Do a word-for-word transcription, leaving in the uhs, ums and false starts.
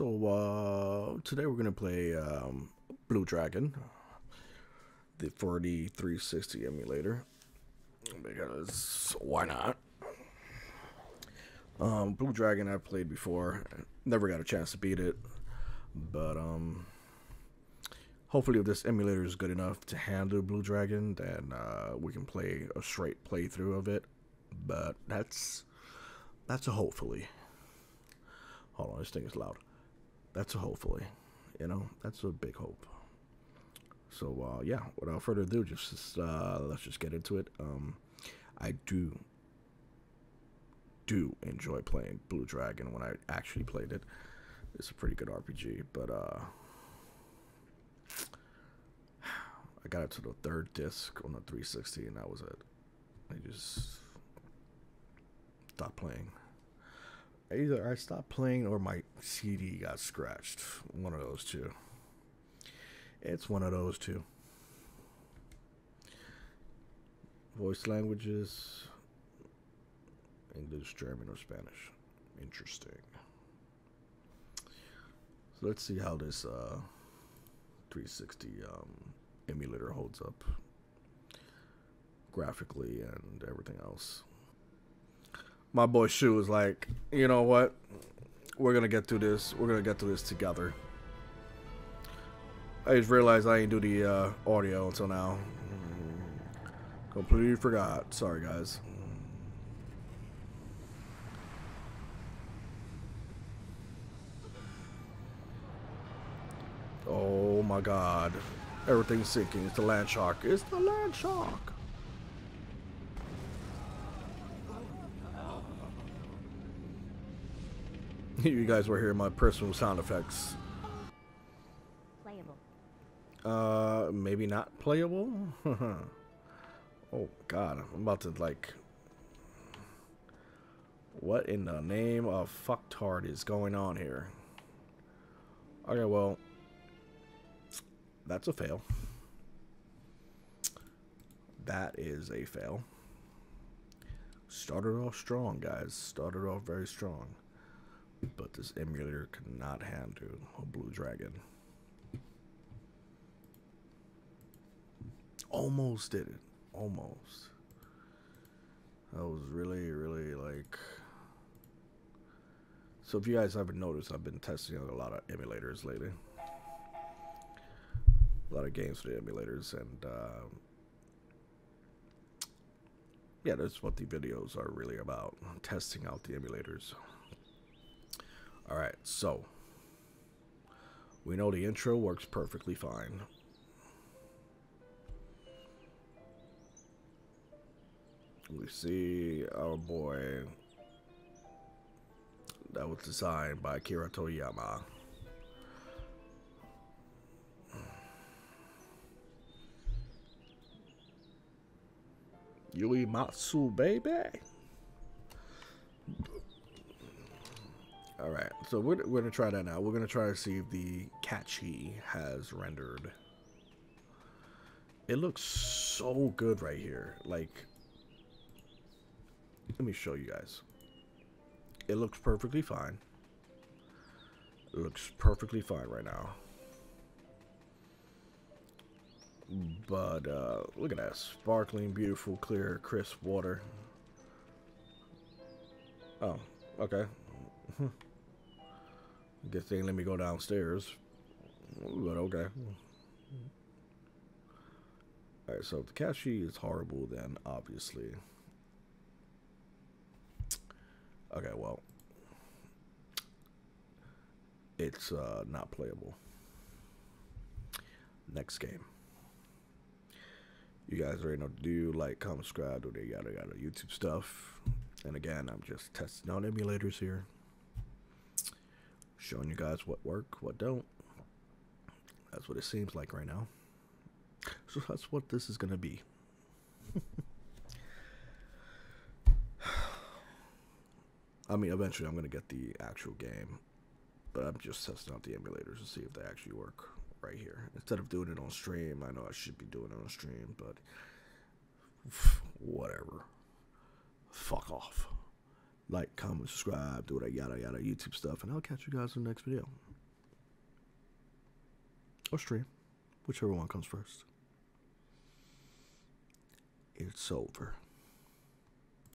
So uh, today we're gonna play um, Blue Dragon, the three sixty emulator, because why not? Um, Blue Dragon I've played before, never got a chance to beat it, but um, hopefully if this emulator is good enough to handle Blue Dragon, then uh, we can play a straight playthrough of it. But that's that's a hopefully. Hold on, this thing is loud. That's a hopefully, you know, that's a big hope. So uh, yeah, without further ado, just, just uh, let's just get into it. Um, I do do enjoy playing Blue Dragon when I actually played it. It's a pretty good R P G, but uh, I got it to the third disc on the three sixty, and that was it. I just stopped playing. Either I stopped playing or my C D got scratched. One of those two. It's one of those two. Voice languages. English, German, or Spanish. Interesting. So let's see how this uh, three sixty um, emulator holds up. Graphically and everything else. My boy Shu was like, you know what? We're gonna get through this. We're gonna get through this together. I just realized I didn't do the uh, audio until now. Completely forgot. Sorry, guys. Oh my God! Everything's sinking. It's the land shark. It's the land shark. You guys were hearing my personal sound effects. Playable. Uh, maybe not playable. Oh God, I'm about to like. What in the name of fucktard is going on here? Okay, well, that's a fail. That is a fail. Started off strong, guys. Started off very strong. But this emulator could not handle a Blue Dragon. Almost did it. Almost. I was really, really like... So if you guys haven't noticed, I've been testing a lot of emulators lately. A lot of games for the emulators. And uh, yeah, that's what the videos are really about. Testing out the emulators. Alright, so we know the intro works perfectly fine. We see our boy that was designed by Kira Toyama. Yui Matsu, baby! All right, so we're, we're gonna try that now. We're gonna try to see if the catchy has rendered. It looks so good right here. Like, let me show you guys. It looks perfectly fine. It looks perfectly fine right now. But uh, look at that sparkling, beautiful, clear, crisp water. Oh, okay. Hmm. Guess they let me go downstairs, but okay. All right, so if the catchy is horrible, then obviously. Okay, well, it's uh, not playable. Next game. You guys already know what to do. Like, comment, subscribe, do the yada yada YouTube stuff. And again, I'm just testing out emulators here. Showing you guys what work, what don't. That's what it seems like right now. So that's what this is gonna be. I mean, eventually I'm gonna get the actual game, but I'm just testing out the emulators to see if they actually work right here. Instead of doing it on stream, I know I should be doing it on stream, but whatever. Fuck off. Like, comment, subscribe, do that yada yada YouTube stuff, and I'll catch you guys in the next video. or stream, whichever one comes first. It's over.